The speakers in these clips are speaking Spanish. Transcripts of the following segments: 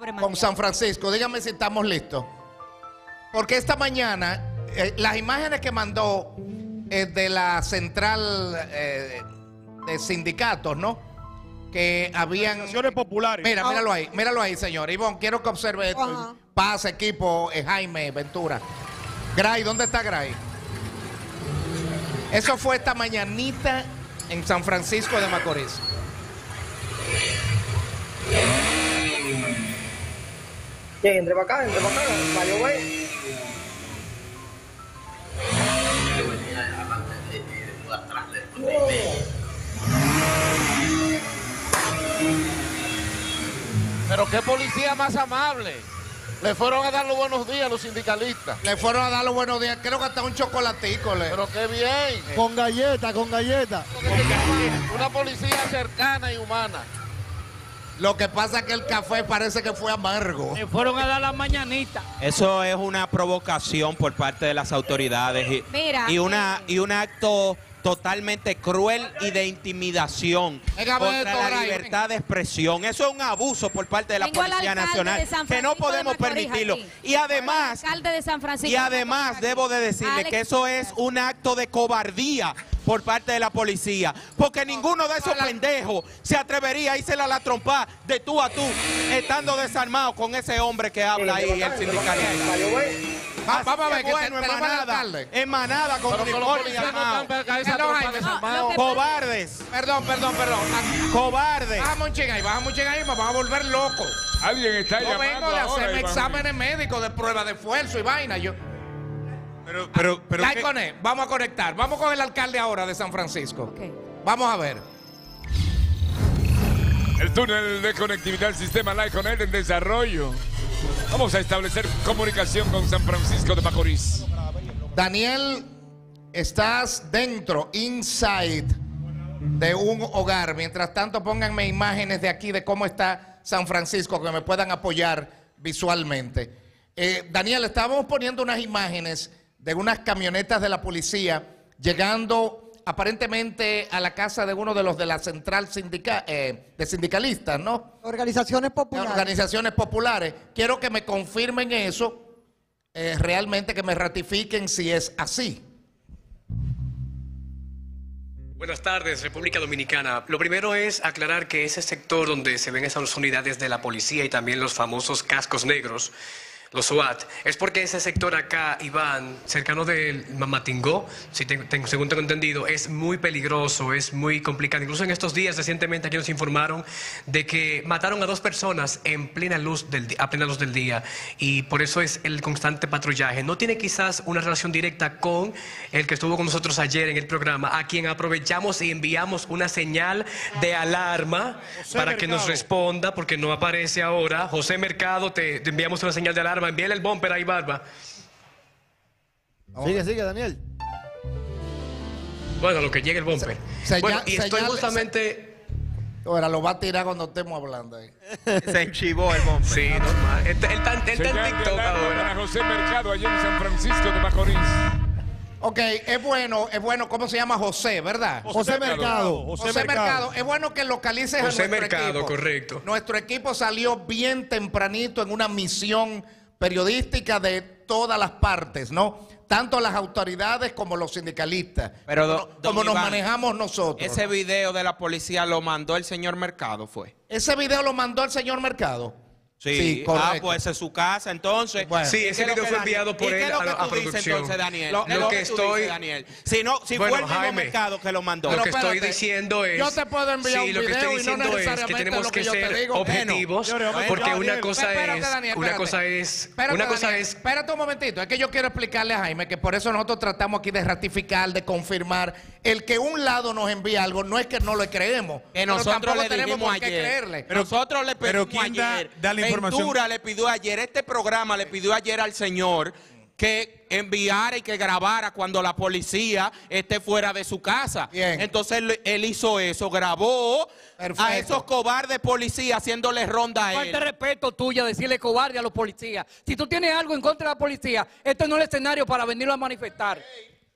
Pobre Mariano. Con San Francisco. Dígame si estamos listos. Porque esta mañana, las imágenes que mandó de la central de sindicatos, ¿no? Que habían... populares. Mira, míralo ahí, señor. Ivonne, quiero que observe esto. Paz, equipo, Jaime, Ventura. Gray, ¿dónde está Gray? Eso fue esta mañanita en San Francisco de Macorís. Bien, entre para acá, Mario Güey. Pero qué policía más amable. Le fueron a dar los buenos días a los sindicalistas. Le fueron a dar los buenos días. Creo que hasta un chocolatico. Pero qué bien. Con galletas, con galletas. Una policía cercana y humana. Lo que pasa es que el café parece que fue amargo. Le fueron a dar la mañanita. Eso es una provocación por parte de las autoridades. Mira, y un acto totalmente cruel y de intimidación contra la libertad de expresión. Eso es un abuso por parte de la Policía Nacional que no podemos permitirlo. Y además, debo de decirle que eso es un acto de cobardía por parte de la policía, porque ninguno de esos pendejos se atrevería a irse a la trompa de tú a tú, estando desarmado con ese hombre que habla ahí, el sindicalista. Vamos a ver, bueno, en manada con uniforme armado. Cobardes. Perdón. Cobardes. Vamos a llegar ahí, vamos a volver locos. Alguien está llamando. Yo vengo de hacerme exámenes médicos de prueba de esfuerzo y vaina. Pero ¿qué? Con él. Vamos a conectar. Vamos con el alcalde ahora de San Francisco. Okay. Vamos a ver. El túnel de conectividad al sistema Light Connect en desarrollo. Vamos a establecer comunicación con San Francisco de Macorís. Daniel, estás dentro, inside, de un hogar. Mientras tanto, pónganme imágenes de aquí de cómo está San Francisco, que me puedan apoyar visualmente. Daniel, estábamos poniendo unas imágenes de unas camionetas de la policía llegando aparentemente a la casa de uno de los de la central de sindicalistas, ¿no? Organizaciones populares. Quiero que me confirmen eso, realmente que me ratifiquen si es así. Buenas tardes, República Dominicana. Lo primero es aclarar que ese sector donde se ven esas unidades de la policía y también los famosos cascos negros, los SWAT, es porque ese sector acá, Iván, cercano del Mamatingó, según tengo entendido, es muy peligroso, es muy complicado. Incluso en estos días, recientemente, aquí nos informaron de que mataron a 2 personas a plena luz del día, y por eso es el constante patrullaje. No tiene quizás una relación directa con el que estuvo con nosotros ayer en el programa, a quien aprovechamos y enviamos una señal de alarma para que nos responda, porque no aparece ahora. José Mercado, te enviamos una señal de alarma. Envíale el bumper ahí, Barba. Sigue, Daniel. Bueno, lo que llegue el bumper. Justamente... Ahora lo va a tirar cuando estemos hablando ahí. Se enchivó el bumper. Sí, normal. Él está en TikTok ahora. José Mercado, allá en San Francisco de Macorís. Ok, es bueno, ¿cómo se llama? José, ¿verdad? José Mercado. Es bueno que localices José a nuestro equipo. Correcto. Nuestro equipo salió bien tempranito en una misión periodística de todas las partes, ¿no? Tanto las autoridades como los sindicalistas. Pero como Iván, nos manejamos nosotros. Ese video de la policía lo mandó el señor Mercado, ¿fue? Ese video lo mandó el señor Mercado. Sí, correcto. Pues esa es su casa, entonces. Bueno, sí, ese video fue enviado por él a producción. Dices, entonces, Daniel, Daniel. Si fue el Mercado que lo mandó. Yo te puedo enviar un video y no necesariamente que tenemos que ser objetivos, porque una cosa es... Espérate un momentito, es que yo quiero explicarle a Jaime que por eso nosotros tratamos aquí de ratificar, de confirmar. El que un lado nos envía algo no es que no le creemos, que nosotros le tenemos que creerle. Nosotros le pedimos ayer... Ventura le pidió ayer, este programa le pidió ayer al señor que enviara y que grabara cuando la policía esté fuera de su casa. Bien. Entonces él hizo eso, grabó. Perfecto. A esos cobardes policías haciéndole ronda a él. Falta de respeto tuya decirle cobarde a los policías. Si tú tienes algo en contra de la policía, este no es el escenario para venirlo a manifestar.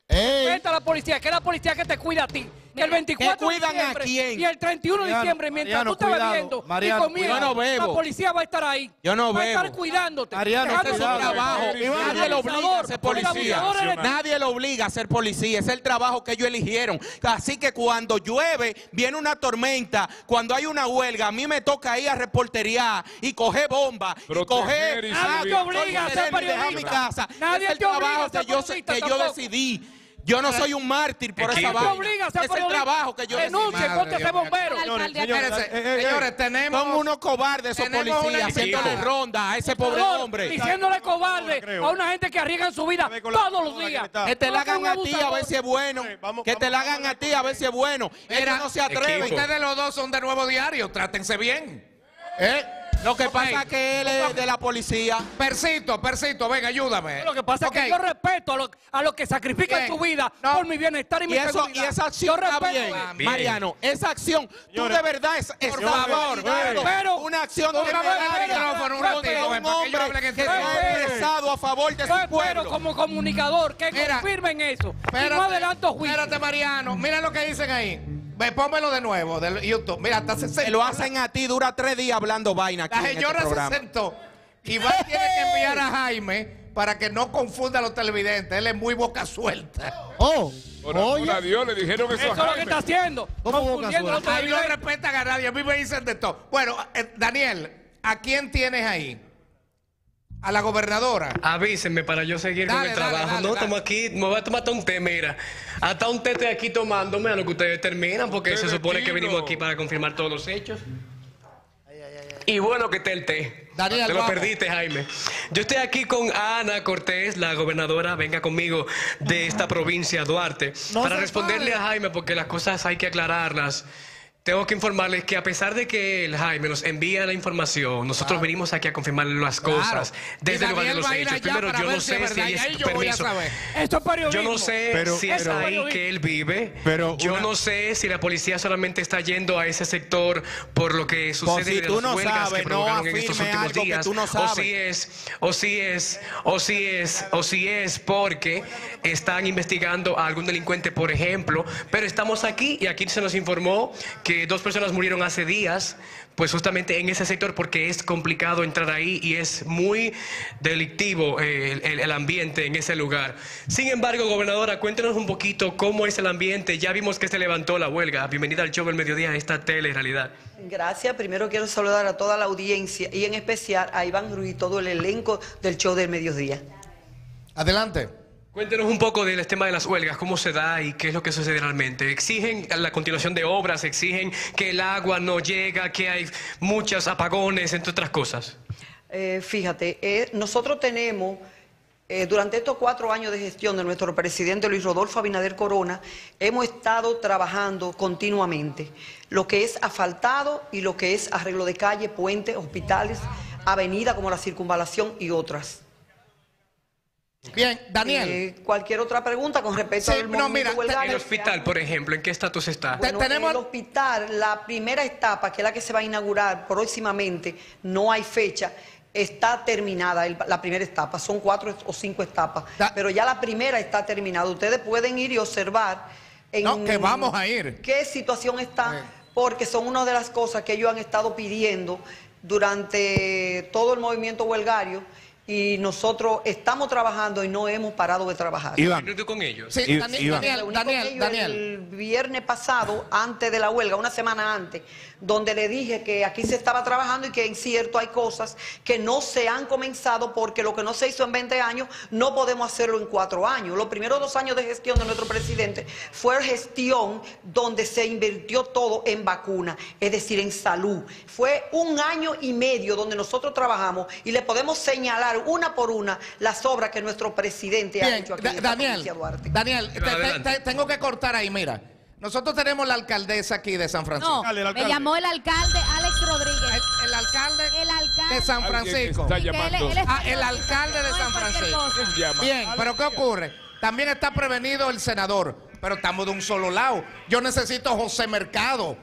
Respeta a la policía, que es la policía que te cuida a ti. que el 24 de diciembre y el 31 de diciembre, mientras tú estás bebiendo y comiendo, la policía va a estar ahí. Yo no bebo. Va a estar cuidándote. Mariano, este es su trabajo. Nadie lo obliga a ser policía. Nadie lo obliga a ser policía. Es el trabajo que ellos eligieron. Así que cuando llueve, viene una tormenta, cuando hay una huelga, a mí me toca ir a reportería y coger bomba, y coger... Nadie te obliga a ser periodista. Nadie te obliga a ser periodista. Es el trabajo que yo decidí. Yo no soy un mártir por esa vaina. Es el trabajo que yo decidí. Denuncie, ponte ese bombero. Señores, tenemos... Son unos cobardes esos policías haciéndole ronda a ese pobre hombre. Diciéndole cobarde a una gente que arriesgan su vida todos los días. Que te la hagan a ti a ver si es bueno. Que te la hagan a ti a ver si es bueno. Ellos no se atreven. Ustedes los dos son de Nuevo Diario. Trátense bien. Lo que pasa es que él es de la policía. Percito, ven, ayúdame. Lo que pasa es que yo respeto a los que sacrifican su vida por mi bienestar y mi seguridad. Y esa acción yo respeto. Bien. Mariano, esa acción, tú de verdad por favor, una acción de un hombre que está expresado a favor de su pueblo. Pero como comunicador, que confirmen eso. No adelanto juicio. Espérate, Mariano, mira lo que dicen ahí. Pónmelo de nuevo, de YouTube. Mira, hasta se sentó. Lo hacen a ti, dura 3 días hablando vaina aquí. La señora se sentó. Iván tiene que enviar a Jaime para que no confunda a los televidentes. Él es muy boca suelta. Oh. Oye, a Dios le dijeron eso a Jaime. Eso es lo que está haciendo. Ahí no respetan a nadie. A mí me dicen de todo. Bueno, Daniel, ¿a quién tienes ahí? A la gobernadora. Avísenme para yo seguir con el trabajo. Estamos aquí, me voy a tomar hasta un té, mira. Hasta un té estoy aquí tomándome a lo que ustedes terminan, porque se supone que venimos aquí para confirmar todos los hechos. Y bueno que está el té. Daniel, te lo perdiste, Jaime. Yo estoy aquí con Ana Cortés, la gobernadora, venga conmigo, de esta provincia, Duarte, para responderle a Jaime, porque las cosas hay que aclararlas. Tengo que informarles que a pesar de que el Jaime nos envía la información, nosotros venimos aquí a confirmar las cosas desde el lugar de los hechos. Primero, yo no sé si es permiso. Yo no sé si es ahí que él vive. Yo no sé si la policía solamente está yendo a ese sector por lo que sucede de las huelgas que provocaron en estos últimos días. O si es porque están investigando a algún delincuente, por ejemplo. Pero estamos aquí y aquí se nos informó que 2 personas murieron hace días, pues justamente en ese sector, porque es complicado entrar ahí y es muy delictivo el ambiente en ese lugar. Sin embargo, gobernadora, cuéntenos un poquito cómo es el ambiente. Ya vimos que se levantó la huelga. Bienvenida al Show del Mediodía, a esta tele realidad. Gracias. Primero quiero saludar a toda la audiencia y en especial a Iván Ruiz y todo el elenco del Show del Mediodía. Adelante. Cuéntenos un poco del tema de las huelgas, cómo se da y qué es lo que sucede realmente. Exigen la continuación de obras, exigen que el agua no llega, que hay muchos apagones, entre otras cosas. Fíjate, nosotros tenemos, durante estos 4 años de gestión de nuestro presidente Luis Rodolfo Abinader Corona, hemos estado trabajando continuamente lo que es asfaltado y lo que es arreglo de calle, puentes, hospitales, avenidas como la Circunvalación y otras. Bien, Daniel. Cualquier otra pregunta con respecto al movimiento huelgario. El hospital, por ejemplo, ¿en qué estatus está? Bueno, tenemos el hospital, la primera etapa, que es la que se va a inaugurar próximamente, no hay fecha, está terminada la primera etapa, son 4 o 5 etapas, pero ya la primera está terminada. Ustedes pueden ir y observar en que vamos a ir. Qué situación está, porque son una de las cosas que ellos han estado pidiendo durante todo el movimiento huelgario. Y nosotros estamos trabajando y no hemos parado de trabajar. Iván, con ellos. Sí, Daniel. El viernes pasado, antes de la huelga, una semana antes, donde le dije que aquí se estaba trabajando y que en cierto hay cosas que no se han comenzado porque lo que no se hizo en 20 años no podemos hacerlo en 4 años. Los primeros 2 años de gestión de nuestro presidente fue gestión donde se invirtió todo en vacuna, es decir, en salud. Fue 1 año y medio donde nosotros trabajamos y le podemos señalar una por una las obras que nuestro presidente ha hecho aquí en la provincia Duarte. Daniel, tengo que cortar ahí, mira. Nosotros tenemos la alcaldesa aquí de San Francisco. No, me llamó el alcalde Alex Rodríguez. El alcalde de San Francisco. El alcalde de San Francisco. Bien, pero ¿qué ocurre? También está prevenido el senador, pero estamos de un solo lado. Yo necesito a José Mercado.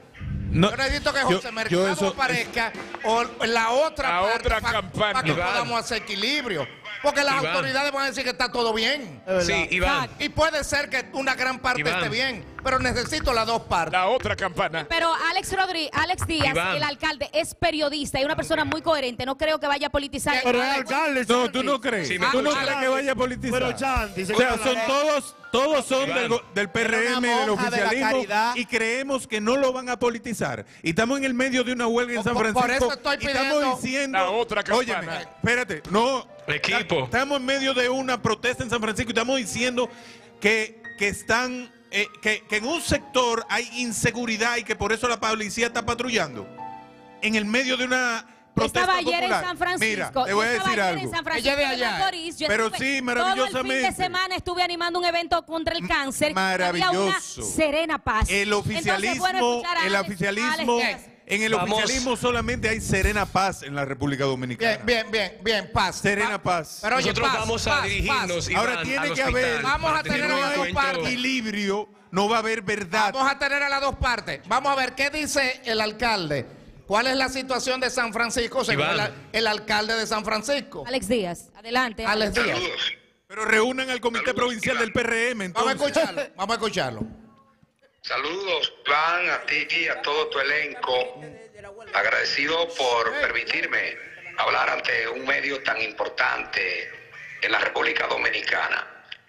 Yo necesito que José Mercado aparezca o la otra campaña para que podamos hacer equilibrio. Porque las autoridades van a decir que está todo bien. Sí, Iván. Y puede ser que una gran parte esté bien. pero necesito las dos partes. La otra campana. Pero Alex Rodríguez, Alex Díaz, Iván, el alcalde, es periodista y una persona muy coherente. No creo que vaya a politizar. Pero el alcalde, no, tú no crees. Sí, tú no crees que vaya a politizar. Pero Chanti, o sea, son todos... Todos son del PRM, del oficialismo, y creemos que no lo van a politizar. Y estamos en el medio de una huelga en San Francisco. Por eso estoy pidiendo, estamos diciendo, la otra campana. Óyeme, espérate, no. Equipo. Estamos en medio de una protesta en San Francisco y estamos diciendo que están, que en un sector hay inseguridad y que por eso la policía está patrullando. En el medio de una... Estaba ayer popular en San Francisco. Mira, te voy a decir algo. Ella de allá. Macorís, pero sí, maravillosamente. Todo el fin de semana estuve animando un evento contra el cáncer. Maravilloso. Había una serena paz. El oficialismo, entonces, bueno, el oficialismo, en el oficialismo solamente hay serena paz en la República Dominicana. Bien, paz. Serena paz. Pero oye, nosotros vamos a dirigirnos. Ahora tiene que haber, vamos a tener un equilibrio, no va a haber verdad. Vamos a tener a las dos partes. Vamos a ver qué dice el alcalde. ¿Cuál es la situación de San Francisco según el alcalde de San Francisco? Alex Díaz, adelante. Alex Díaz. Saludos. Pero reúnan al Comité Saludos, Provincial Iván. Del PRM, entonces. Vamos a escucharlo, vamos a escucharlo. Saludos, Iván, a ti, a todo tu elenco. Agradecido por permitirme hablar ante un medio tan importante en la República Dominicana.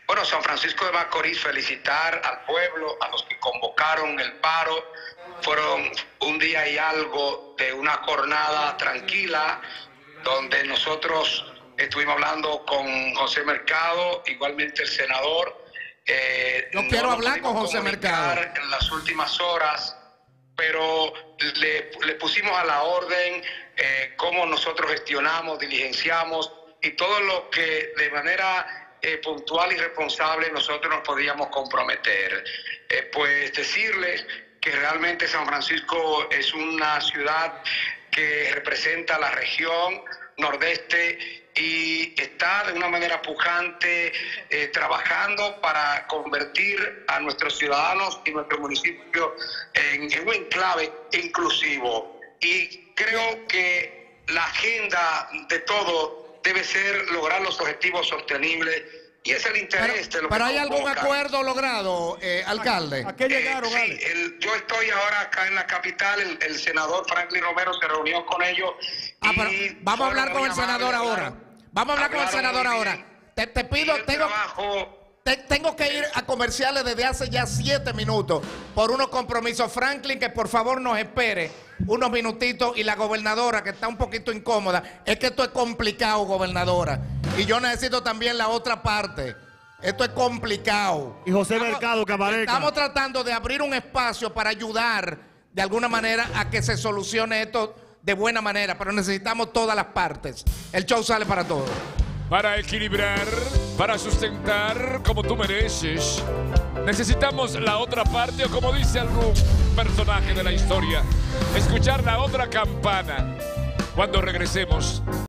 Bueno, San Francisco de Macorís, felicitar al pueblo, a los que convocaron el paro. Fueron un día y algo de una jornada tranquila, donde nosotros estuvimos hablando con José Mercado, igualmente el senador. No quiero hablar con José Mercado. En las últimas horas, pero le pusimos a la orden cómo nosotros gestionamos, diligenciamos y todo lo que de manera puntual y responsable nosotros nos podíamos comprometer. Pues decirles que realmente San Francisco es una ciudad que representa la región nordeste y está de una manera pujante trabajando para convertir a nuestros ciudadanos y nuestro municipio en un enclave inclusivo. Y creo que la agenda de todo debe ser lograr los objetivos sostenibles. Y es el interés de lo que... ¿Pero hay algún acuerdo logrado, alcalde? ¿A qué llegaron, sí, Alex? Yo estoy ahora acá en la capital, el senador Franklin Romero se reunió con ellos. Pero vamos a hablar con el senador ahora. Vamos a hablar con el senador ahora. Te pido, tengo que ir a comerciales desde hace ya 7 minutos por unos compromisos. Franklin, que por favor nos espere unos minutitos, y la gobernadora, que está un poquito incómoda. Es que esto es complicado, gobernadora. Y yo necesito también la otra parte. Esto es complicado. Y José Mercado, cabareca. Estamos tratando de abrir un espacio para ayudar de alguna manera a que se solucione esto de buena manera, pero necesitamos todas las partes. El show sale para todos. Para equilibrar, para sustentar como tú mereces, necesitamos la otra parte, o como dice algún personaje de la historia, escuchar la otra campana cuando regresemos.